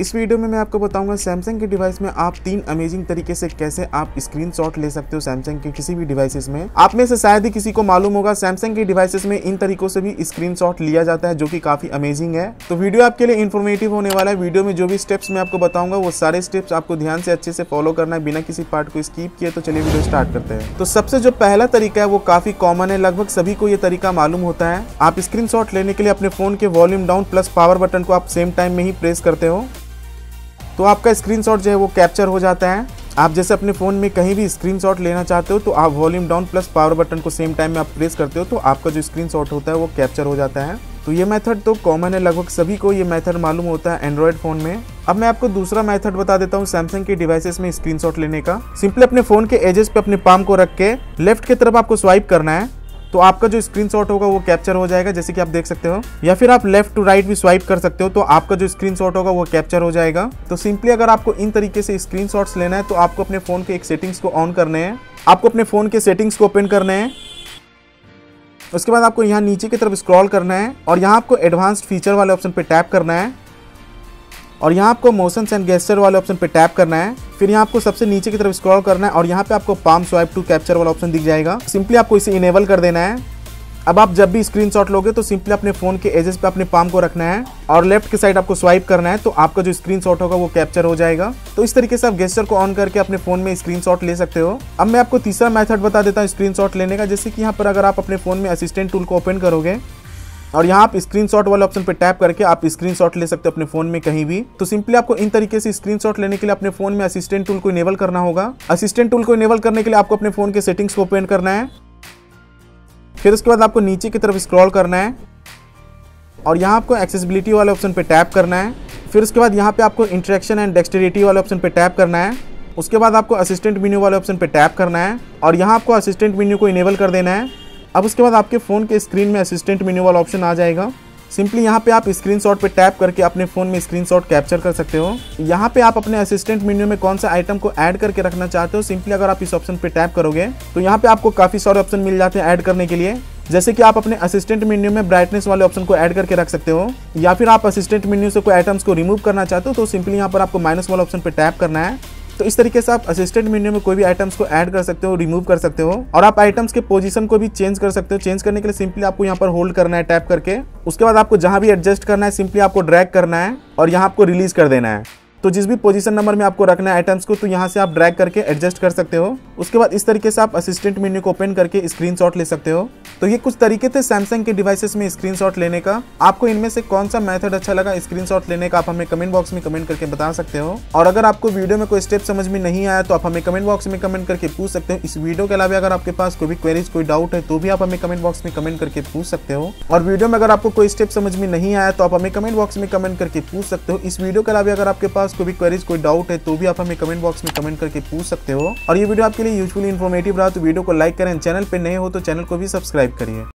इस वीडियो में मैं आपको बताऊंगा सैमसंग के डिवाइस में आप 3 अमेजिंग तरीके से कैसे आप स्क्रीनशॉट ले सकते हो सैमसंग के किसी भी डिवाइसेस में। आप में से शायद ही किसी को मालूम होगा सैमसंग के डिवाइसेस में इन तरीकों से भी स्क्रीनशॉट लिया जाता है, जो कि काफी अमेजिंग है। तो वीडियो आपके लिए इन्फॉर्मेटिव होने वाला है। वीडियो में जो भी स्टेप्स मैं आपको बताऊंगा वो सारे स्टेप्स आपको ध्यान से अच्छे से फॉलो करना है, बिना किसी पार्ट को स्किप किए। तो चलिए वीडियो स्टार्ट करते हैं। तो सबसे जो पहला तरीका है वो काफी कॉमन है, लगभग सभी को ये तरीका मालूम होता है। आप स्क्रीनशॉट लेने के लिए अपने फोन के volume down plus power button को आप सेम टाइम में ही प्रेस करते हो तो आपका स्क्रीनशॉट जो है वो कैप्चर हो जाता है। आप जैसे अपने फ़ोन में कहीं भी स्क्रीनशॉट लेना चाहते हो तो आप volume down plus power button को सेम टाइम में आप प्रेस करते हो तो आपका जो स्क्रीनशॉट होता है वो कैप्चर हो जाता है। तो ये मेथड तो कॉमन है, लगभग सभी को ये मेथड मालूम होता है एंड्रॉयड फ़ोन में। अब मैं आपको दूसरा मेथड बता देता हूँ सैमसंग के डिवाइसेस में स्क्रीनशॉट लेने का। सिंपली अपने फ़ोन के एजेस पे अपने पाम को रख के लेफ्ट की तरफ आपको स्वाइप करना है तो आपका जो स्क्रीनशॉट होगा वो कैप्चर हो जाएगा, जैसे कि आप देख सकते हो। या फिर आप लेफ्ट टू राइट भी स्वाइप कर सकते हो तो आपका जो स्क्रीनशॉट होगा वो कैप्चर हो जाएगा। तो सिंपली अगर आपको इन तरीके से स्क्रीनशॉट्स लेना है तो आपको अपने फ़ोन के एक सेटिंग्स को ऑन करने हैं, आपको अपने फ़ोन के सेटिंग्स को ओपन करने हैं। उसके बाद आपको यहाँ नीचे की तरफ स्क्रॉल करना है और यहाँ आपको एडवांस्ड फीचर वाले ऑप्शन पर टैप करना है और यहाँ आपको मोशंस एंड गेस्चर वाले ऑप्शन पर टैप करना है। फिर यहाँ आपको सबसे नीचे की तरफ स्क्रॉल करना है और यहाँ पे आपको पाम स्वाइप टू कैप्चर वाला ऑप्शन दिख जाएगा। सिंपली आपको इसे इनेबल कर देना है। अब आप जब भी स्क्रीनशॉट लोगे तो सिंपली अपने फ़ोन के एजेस पे अपने पाम को रखना है और लेफ्ट की साइड आपको स्वाइप करना है तो आपका जो स्क्रीनशॉट होगा वो कैप्चर हो जाएगा। तो इस तरीके से आप गेस्चर को ऑन करके अपने फ़ोन में स्क्रीनशॉट ले सकते हो। अब मैं आपको तीसरा मैथड बता देता हूँ स्क्रीनशॉट लेने का। जैसे कि यहाँ पर अगर आप अपने फ़ोन में असिस्टेंट टूल को ओपन करोगे और यहाँ आप स्क्रीनशॉट वाले ऑप्शन पर टैप करके आप स्क्रीनशॉट ले सकते हो अपने फ़ोन में कहीं भी। तो सिंपली आपको इन तरीके से स्क्रीनशॉट लेने के लिए अपने फ़ोन में असिस्टेंट टूल को इनेबल करना होगा। असिस्टेंट टूल को इनेबल करने के लिए आपको अपने फ़ोन के सेटिंग्स को ओपन करना है। फिर उसके बाद आपको नीचे की तरफ स्क्रॉल करना है और यहाँ आपको एक्सेसिबिलिटी वाले ऑप्शन पर टैप करना है। फिर उसके बाद यहाँ पर आपको इंटरेक्शन एंड डेक्सटेरिटी वाले ऑप्शन पर टैप करना है। उसके बाद आपको असिस्टेंट मेन्यू वाले ऑप्शन पर टैप करना है और यहाँ आपको असिस्टेंट मेन्यू को इनेबल कर देना है। अब उसके बाद आपके फ़ोन के स्क्रीन में असिस्टेंट मेन्यू वाला ऑप्शन आ जाएगा। सिंपली यहाँ पे आप स्क्रीनशॉट पे टैप करके अपने फ़ोन में स्क्रीनशॉट कैप्चर कर सकते हो। यहाँ पे आप अपने असिस्टेंट मेन्यू में कौन सा आइटम को ऐड करके रखना चाहते हो, सिंपली अगर आप इस ऑप्शन पे टैप करोगे तो यहाँ पे आपको काफ़ी सारे ऑप्शन मिल जाते हैं ऐड करने के लिए। जैसे कि आप अपने असिस्टेंट मेन्यू में ब्राइटनेस वाले ऑप्शन को ऐड करके रख सकते हो, या फिर आप असिस्टेंट मेन्यू से कोई आइटम्स को रिमूव करना चाहते हो तो सिंपली यहाँ पर आपको माइनस वाले ऑप्शन पर टैप करना है। तो इस तरीके से आप असिस्टेंट मेन्यू में कोई भी आइटम्स को ऐड कर सकते हो, रिमूव कर सकते हो और आप आइटम्स के पोजीशन को भी चेंज कर सकते हो। चेंज करने के लिए सिंपली आपको यहाँ पर होल्ड करना है टैप करके। उसके बाद आपको जहाँ भी एडजस्ट करना है सिंपली आपको ड्रैग करना है और यहाँ आपको रिलीज कर देना है। तो जिस भी पोजीशन नंबर में आपको रखना है आइटम्स को तो यहाँ से आप ड्रैग करके एडजस्ट कर सकते हो। उसके बाद इस तरीके से आप असिस्टेंट मेन्यू को ओपन करके स्क्रीनशॉट ले सकते हो। तो ये कुछ तरीके थे सैमसंग के डिवाइसेस में स्क्रीनशॉट लेने का। आपको इनमें से कौन सा मेथड अच्छा लगा स्क्रीनशॉट लेने का आप हमें कमेंट बॉक्स में कमेंट करके बता सकते हो। और अगर आपको वीडियो में कोई स्टेप समझ में नहीं आया तो आप हमें कमेंट बॉक्स में कमेंट करके पूछ सकते हो। इस वीडियो के अलावा अगर आपके पास कोई भी क्वेरीज कोई डाउट है तो भी आप हमें कमेंट बॉक्स में कमेंट करके पूछ सकते हो। और वीडियो में अगर आपको कोई स्टेप समझ में नहीं आया तो आप हमें कमेंट बॉक्स में कमेंट करके पूछ सकते हो। इस वीडियो के अलावा अगर आपके पास कोई भी क्वेरीज कोई डाउट है तो भी आप हमें कमेंट बॉक्स में कमेंट करके पूछ सकते हो। और ये वीडियो आपके लिए यूजफुल इन्फॉर्मेटिव रहा तो वीडियो को लाइक करें, चैनल पर नए हो तो चैनल को भी सब्सक्राइब करिए।